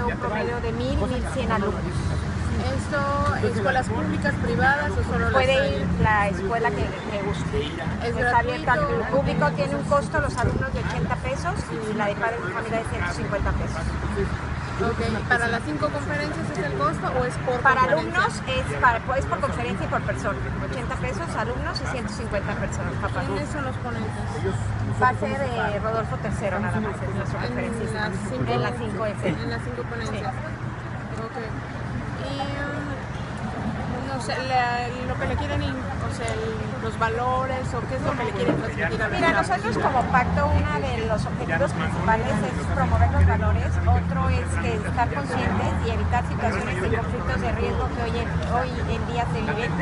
alcanzado un promedio de 1.000, 1.100 alumnos. ¿Esto, escuelas públicas, privadas o solo? Puede ir la escuela que guste. Está abierta al público, tiene un costo los alumnos de 80 pesos y la de padres de familia de 150 pesos. Okay. ¿Para las 5 conferencias es el costo o es por conferencia? Para alumnos es por conferencia y por persona. 80 pesos alumnos y 150 personas. Papá. ¿Quiénes son los ponentes? Va a ser Rodolfo Tercero nada más, es nuestro conferencista. En las 5 ponencias. Sí. Okay. O sea, lo que le quieren, o sea, los valores o qué es lo que le quieren transmitir a la... Mira, nosotros como Pacto, uno de los objetivos principales es promover los valores, otro es que estar conscientes y evitar situaciones de conflictos de riesgo que hoy en día se viven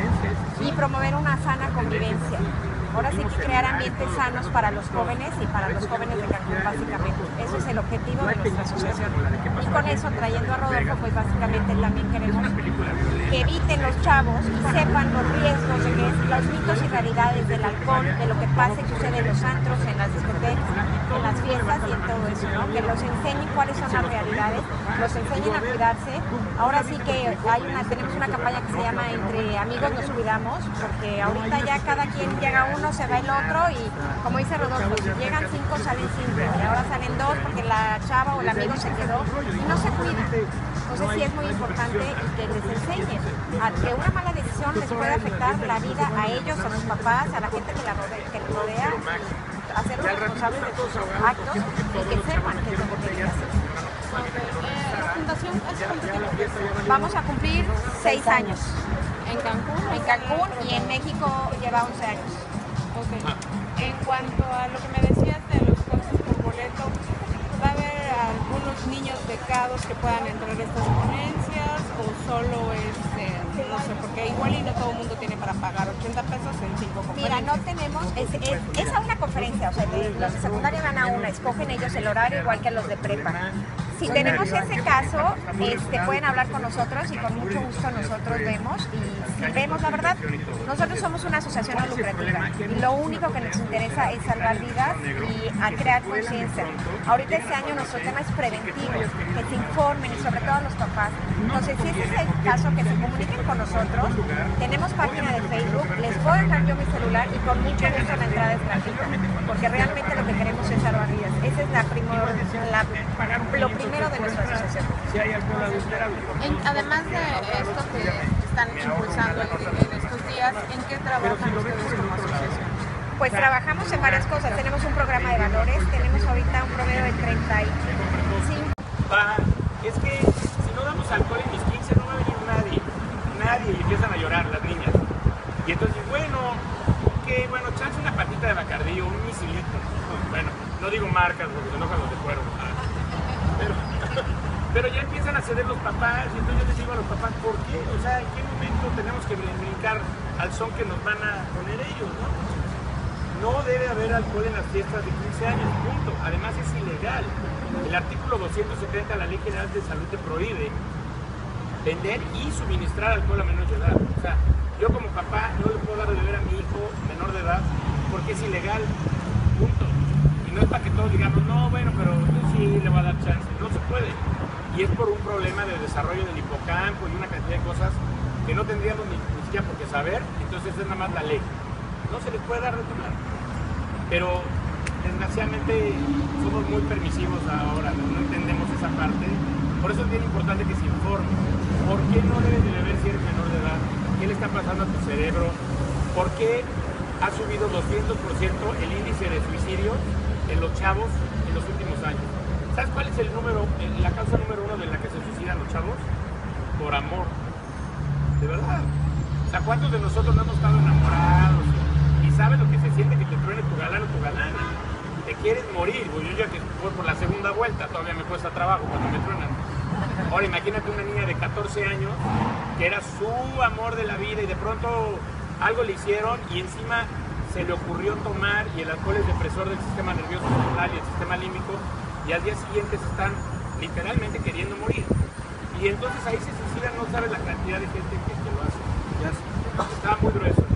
y promover una sana convivencia. Ahora sí que crear ambientes sanos para los jóvenes y para los jóvenes de Cancún, básicamente. Eso es el objetivo de nuestra asociación. Y con eso, trayendo a Rodolfo, pues básicamente también queremos que eviten los chavos y sepan los riesgos, los mitos y realidades del alcohol, de lo que pasa y sucede en los antros, en las discotecas, en las fiestas y en todo eso, ¿no? Que los enseñen cuáles son las realidades, los enseñen a cuidarse. Ahora sí que tenemos una campaña que se llama Entre Amigos Nos Cuidamos, porque ahorita ya cada quien llega uno, se va el otro y, como dice Rodolfo, si llegan 5 salen 5 y ahora salen 2 porque la chava o el amigo se quedó y no se cuida. Entonces sí es muy importante que les enseñen a que una mala decisión les puede afectar la vida a ellos, a sus papás, a la gente que les rodea, y hacerlos responsables de sus actos y que sepan que es lo que tienen que hacer. ¿La fundación hace cuánto tiempo? Vamos a cumplir 6 años. En Cancún y en México lleva 11 años. Okay. En cuanto a lo que me decías de los costos por boleto, ¿va a haber algunos niños becados que puedan entrar a estas ponencias o solo no sé, porque igual y no todo el mundo tiene para pagar 80 pesos en 5 conferencias? Mira, no tenemos, es a una conferencia, o sea, los de secundaria van a una, escogen ellos el horario igual que los de prepa. Si tenemos ese caso, pueden hablar con nosotros y con mucho gusto nosotros vemos y si vemos, la verdad, nosotros somos una asociación no lucrativa y lo único que nos interesa es salvar vidas y a crear conciencia. Ahorita este año nuestro tema es preventivo, que se informen y sobre todo a los papás. Entonces, si ese es el caso, que se comuniquen con nosotros, tenemos página de Facebook, les puedo dejar yo mi celular y con mucho gusto la entrada es gratuita, porque realmente lo que queremos es salvar vidas. Esa es lo primero de nuestra asociación. Además de esto que están impulsando en estos días, ¿en qué trabajan ustedes como asociación? Pues trabajamos en varias cosas. Tenemos un programa de valores, tenemos ahorita un promedio de 35. Es que si no damos alcohol en mis 15 no va a venir nadie, y empiezan a llorar las niñas. Y entonces, bueno, chance una patita de Bacardillo, un misilito. Bueno, no digo marcas porque se enojan los de cuero. Pero ya empiezan a ceder los papás, y entonces yo les digo a los papás, ¿por qué? O sea, ¿en qué momento tenemos que brincar al son que nos van a poner ellos, no? No debe haber alcohol en las fiestas de 15 años, punto. Además es ilegal. El artículo 270 de la Ley General de Salud te prohíbe vender y suministrar alcohol a menor de edad. O sea, yo como papá no le puedo dar de beber a mi hijo menor de edad porque es ilegal, punto. Y no es para que todos digamos, no, bueno, pero yo sí le voy a dar chance. No se puede. Y es por un problema de desarrollo del hipocampo y una cantidad de cosas que no tendríamos ni siquiera por qué saber. Entonces es nada más la ley. No se les puede dar de tomar. Pero desgraciadamente somos muy permisivos ahora, no entendemos esa parte. Por eso es bien importante que se informe. ¿Por qué no debes de beber si eres menor de edad? ¿Qué le está pasando a tu cerebro? ¿Por qué ha subido 200% el índice de suicidio en los chavos en los últimos años? ¿Sabes cuál es la causa número 1 de la que se suicidan los chavos? Por amor. De verdad. O sea, ¿cuántos de nosotros no hemos estado enamorados? Y sabes lo que se siente que te truene tu galán o tu galana. Te quieres morir. Yo ya que voy por la segunda vuelta, todavía me cuesta trabajo cuando me truenan. Ahora imagínate una niña de 14 años que era su amor de la vida y de pronto algo le hicieron y encima se le ocurrió tomar, y el alcohol es depresor del sistema nervioso central y el sistema límbico, y al día siguiente se están literalmente queriendo morir. Y entonces ahí se suicidan, no sabes la cantidad de gente que lo hace. Está muy grueso.